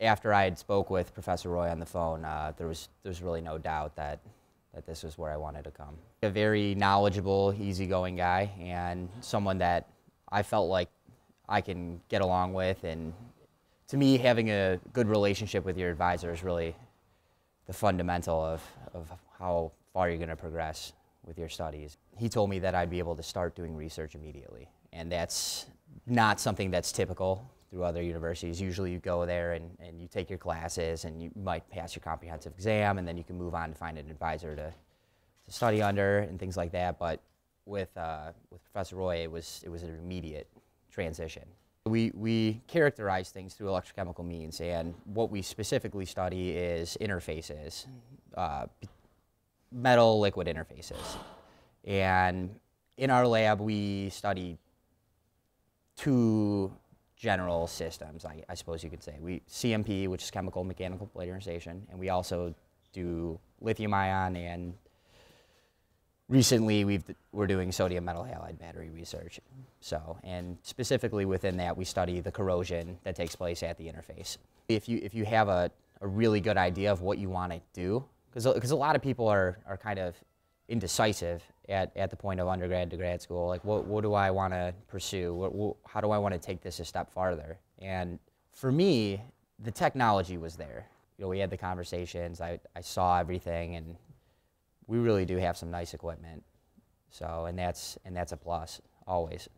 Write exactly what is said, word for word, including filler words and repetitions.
after I had spoke with Professor Roy on the phone, uh, there was there's really no doubt that that this was where I wanted to come. A very knowledgeable, easygoing guy, and someone that I felt like I can get along with. And to me, having a good relationship with your advisor is really the fundamental of, of how far you're going to progress with your studies. He told me that I'd be able to start doing research immediately, and that's not something that's typical through other universities. Usually you go there and, and you take your classes and you might pass your comprehensive exam, and then you can move on to find an advisor to, to study under and things like that. But with, uh, with Professor Roy, it was, it was an immediate transition. We, we characterize things through electrochemical means, and what we specifically study is interfaces, uh, metal-liquid interfaces. And in our lab, we study two general systems, I, I suppose you could say. We C M P, which is chemical mechanical polarization, and we also do lithium ion, and recently we've, we're doing sodium metal halide battery research. So, and specifically within that, we study the corrosion that takes place at the interface. If you, if you have a, a really good idea of what you want to do, because a lot of people are, are kind of indecisive at, at the point of undergrad to grad school, like what, what do I want to pursue, what, what, how do I want to take this a step farther? And for me, the technology was there. You know, we had the conversations, I, I saw everything, and we really do have some nice equipment, so, and that's, and that's a plus, always.